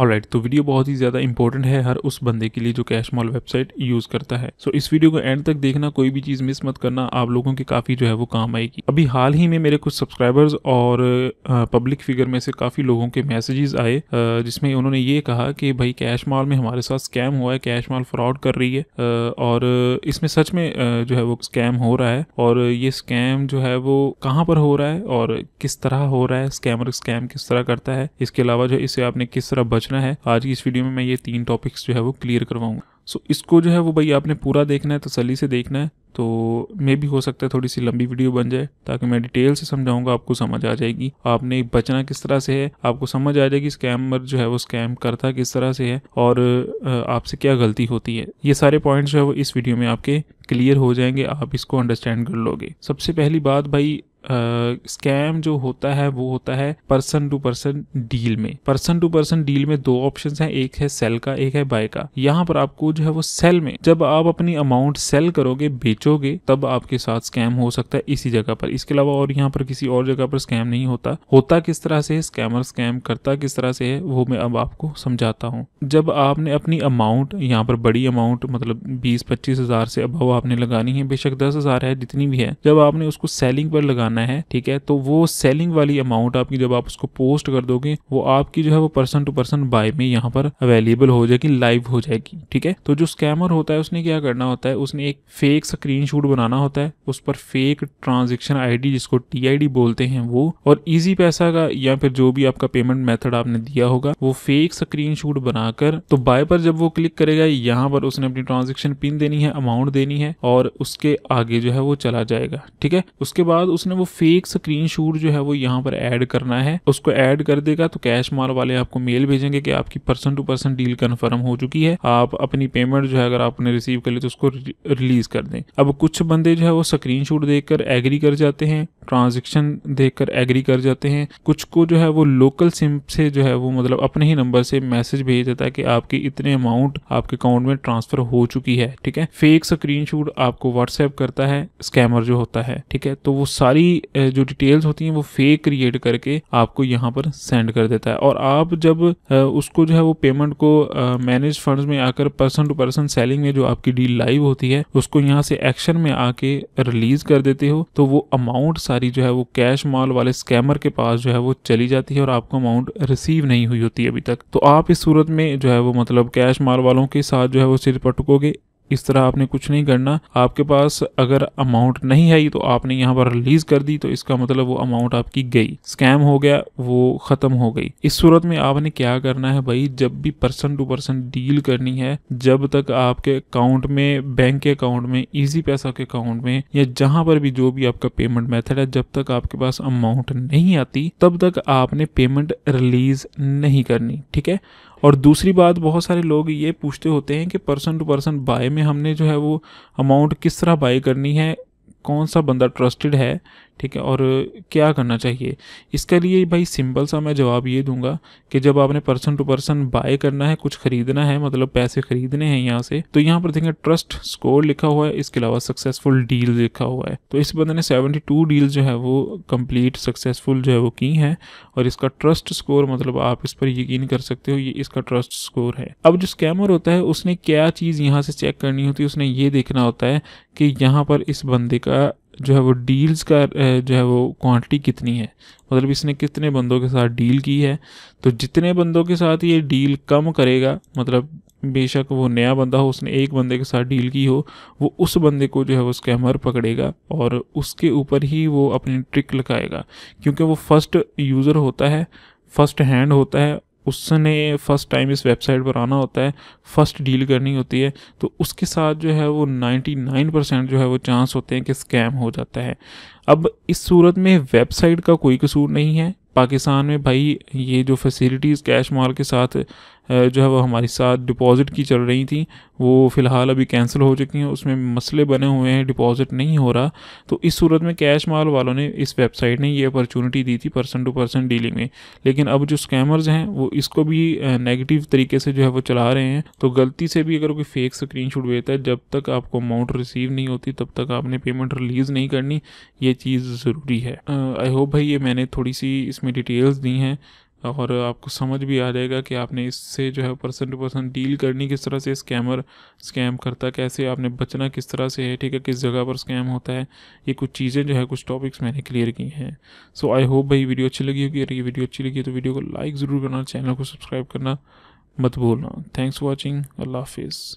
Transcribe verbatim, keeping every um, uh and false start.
Alright, तो video बहुत ही ज़्यादा इंपॉर्टेंट है हर उस बंदे के लिए जो कैशमाल वेबसाइट यूज़ करता है। सो so, इस वीडियो को एंड तक देखना, कोई भी चीज़ मिस मत करना, आप लोगों के काफ़ी जो है वो काम आएगी। अभी हाल ही में मेरे कुछ सब्सक्राइबर्स और पब्लिक फिगर में से काफ़ी लोगों के मैसेजेस आए जिसमें उन्होंने ये कहा कि भाई कैशमाल में हमारे साथ स्कैम हुआ है, कैशमाल फ्रॉड कर रही है और इसमें सच में जो है वो स्कैम हो रहा है। और ये स्कैम जो है वो कहाँ पर हो रहा है और किस तरह हो रहा है, स्कैमर स्कैम किस तरह करता है, इसके अलावा जो इससे आपने किस तरह है। आज की इस वीडियो में मैं ये तीन टॉपिक्स जो है वो क्लियर करवाऊंगा। सो so, इसको जो है वो भाई आपने पूरा देखना है, तसल्ली से देखना है। तो मे भी हो सकता है थोड़ी सी लंबी वीडियो बन जाए, ताकि मैं डिटेल से समझाऊंगा, आपको समझ आ जाएगी आपने बचना किस तरह से है, आपको समझ आ जाएगी स्कैमर जो है वो स्कैम करता किस तरह से है और आपसे क्या गलती होती है। ये सारे पॉइंट्स जो है वो इस वीडियो में आपके क्लियर हो जाएंगे, आप इसको अंडरस्टैंड कर लोगे। सबसे पहली बात भाई, स्कैम uh, जो होता है वो होता है पर्सन टू पर्सन डील में। पर्सन टू पर्सन डील में दो ऑप्शंस हैं, एक है सेल का, एक है बाय का। यहाँ पर आपको जो है वो सेल में, जब आप अपनी अमाउंट सेल करोगे, बेचोगे, तब आपके साथ स्कैम हो सकता है इसी जगह पर। इसके अलावा और यहाँ पर किसी और जगह पर स्कैम नहीं होता। होता किस तरह से है, स्कैमर स्कैम करता किस तरह से है, वो मैं अब आपको समझाता हूँ। जब आपने अपनी अमाउंट, यहाँ पर बड़ी अमाउंट मतलब बीस पच्चीस हजार से अबव आपने लगानी है, बेशक दस हजार है, जितनी भी है, जब आपने उसको सेलिंग पर लगाना है, ठीक है, तो वो सेलिंग वाली अमाउंट आपकी, जब आप उसको पोस्ट कर दोगे, वो आपकी जो है वो पर्सन टू पर्सन बाय में यहाँ पर अवेलेबल हो जाएगी, लाइव हो जाएगी, ठीक है। तो जो स्कैमर होता है उसने क्या करना होता है, उसने एक फेक स्क्रीनशॉट बनाना होता है, उस पर फेक ट्रांजेक्शन आईडी जिसको टीआईडी बोलते हैं वो, और इजी पैसा का या फिर जो भी आपका पेमेंट मेथड आपने दिया होगा, वो फेक स्क्रीनशॉट बनाकर, तो बाय पर जब वो क्लिक करेगा, यहाँ पर उसने अपनी ट्रांजेक्शन पिन देनी है, अमाउंट देनी है और उसके आगे जो है वो चला जाएगा, ठीक है। उसके बाद उसने वो फेक स्क्रीनशॉट जो है वो यहाँ पर ऐड करना है, उसको ऐड कर देगा तो कैशमाल वाले आपको मेल भेजेंगे कि आपकी person to person deal confirm हो चुकी है, आप अपनी पेमेंट जो है अगर आपने रिसीव कर ली तो उसको रिलीज कर दें। अब कुछ बंदे जो है वो स्क्रीनशॉट देखकर एग्री कर जाते हैं, ट्रांजैक्शन देखकर एग्री कर जाते हैं, कुछ को जो है वो लोकल सिम से जो है वो मतलब अपने ही नंबर से मैसेज भेज देता है कि आपकी इतने अमाउंट आपके अकाउंट में ट्रांसफर हो चुकी है, ठीक है। फेक स्क्रीनशॉट आपको व्हाट्सएप करता है स्कैमर जो होता है, ठीक है, तो वो सारी जो डिटेल्स होती हैं वो फेक क्रिएट करके आपको यहाँ पर सेंड कर देता है। और आप जब उसको जो है वो पेमेंट को मैनेज फंड्स में आकर पर्सन टू पर्सन सेलिंग में जो आपकी डील लाइव होती है उसको यहाँ से एक्शन में आके रिलीज कर देते हो, तो वो अमाउंट सारी जो है वो कैशमाल वाले स्कैमर के पास जो है वो चली जाती है और आपको अमाउंट रिसीव नहीं हुई होती अभी तक। तो आप इस सूरत में जो है वो मतलब कैशमाल वालों के साथ जो है वो सिर पटकोगे। इस तरह आपने कुछ नहीं करना। आपके पास अगर अमाउंट नहीं आई तो आपने यहाँ पर रिलीज कर दी, तो इसका मतलब वो अमाउंट आपकी गई, स्कैम हो गया, वो खत्म हो गई। इस सूरत में आपने क्या करना है भाई, जब भी पर्सन टू पर्सन डील करनी है, जब तक आपके अकाउंट में, बैंक के अकाउंट में, इजी पैसा के अकाउंट में, या जहां पर भी जो भी आपका पेमेंट मेथड है, जब तक आपके पास अमाउंट नहीं आती तब तक आपने पेमेंट रिलीज नहीं करनी, ठीक है। और दूसरी बात, बहुत सारे लोग ये पूछते होते हैं कि पर्सन टू पर्सन बाय में हमने जो है वो अमाउंट किस तरह बाय करनी है, कौन सा बंदा ट्रस्टेड है, ठीक है, और क्या करना चाहिए। इसके लिए भाई सिंपल सा मैं जवाब ये दूंगा कि जब आपने पर्सन टू पर्सन बाय करना है, कुछ खरीदना है, मतलब पैसे खरीदने हैं यहाँ से, तो यहाँ पर देखेंगे ट्रस्ट स्कोर लिखा हुआ है, इसके अलावा सक्सेसफुल डील लिखा हुआ है। तो इस बंदे ने बहत्तर डील जो है वो कंप्लीट सक्सेसफुल जो है वो की है और इसका ट्रस्ट स्कोर मतलब आप इस पर यकीन कर सकते हो, ये इसका ट्रस्ट स्कोर है। अब जो स्कैमर होता है उसने क्या चीज़ यहाँ से चेक करनी होती है, उसने ये देखना होता है कि यहाँ पर इस बंदे का जो है वो डील्स का जो है वो क्वांटिटी कितनी है, मतलब इसने कितने बंदों के साथ डील की है। तो जितने बंदों के साथ ये डील कम करेगा, मतलब बेशक वो नया बंदा हो, उसने एक बंदे के साथ डील की हो, वो उस बंदे को जो है वो स्कैमर पकड़ेगा और उसके ऊपर ही वो अपनी ट्रिक लगाएगा, क्योंकि वो फर्स्ट यूज़र होता है, फर्स्ट हैंड होता है, उसने फर्स्ट टाइम इस वेबसाइट पर आना होता है, फर्स्ट डील करनी होती है, तो उसके साथ जो है वो निन्यानवे परसेंट जो है वो चांस होते हैं कि स्कैम हो जाता है। अब इस सूरत में वेबसाइट का कोई कसूर नहीं है। पाकिस्तान में भाई ये जो फैसिलिटीज़ कैशमाल के साथ जो है वो हमारे साथ डिपॉजिट की चल रही थी, वो फ़िलहाल अभी कैंसिल हो चुकी हैं, उसमें मसले बने हुए हैं, डिपॉजिट नहीं हो रहा। तो इस सूरत में कैशमाल वालों ने, इस वेबसाइट ने ये अपॉर्चुनिटी दी थी पर्सन टू पर्सन डीलिंग में, लेकिन अब जो स्कैमर्स हैं वो इसको भी नेगेटिव तरीके से जो है वो चला रहे हैं। तो गलती से भी अगर कोई फेक स्क्रीनशॉट भेजता है, जब तक आपको अमाउंट रिसीव नहीं होती तब तक आपने पेमेंट रिलीज़ नहीं करनी, ये चीज़ ज़रूरी है। आई होप भाई ये मैंने थोड़ी सी इसमें डिटेल्स दी हैं, और आपको समझ भी आ जाएगा कि आपने इससे जो है पर्सन टू पर्सन डील करनी किस तरह से, स्कैमर स्कैम करता कैसे, आपने बचना किस तरह से है, ठीक है, किस जगह पर स्कैम होता है। ये कुछ चीज़ें जो है कुछ टॉपिक्स मैंने क्लियर की हैं। सो आई होप भाई वीडियो अच्छी लगी होगी। अगर ये वीडियो अच्छी लगी है तो वीडियो को लाइक ज़रूर करना, चैनल को सब्सक्राइब करना मत भूलना। Thanks for watching. अल्लाह हाफिज़।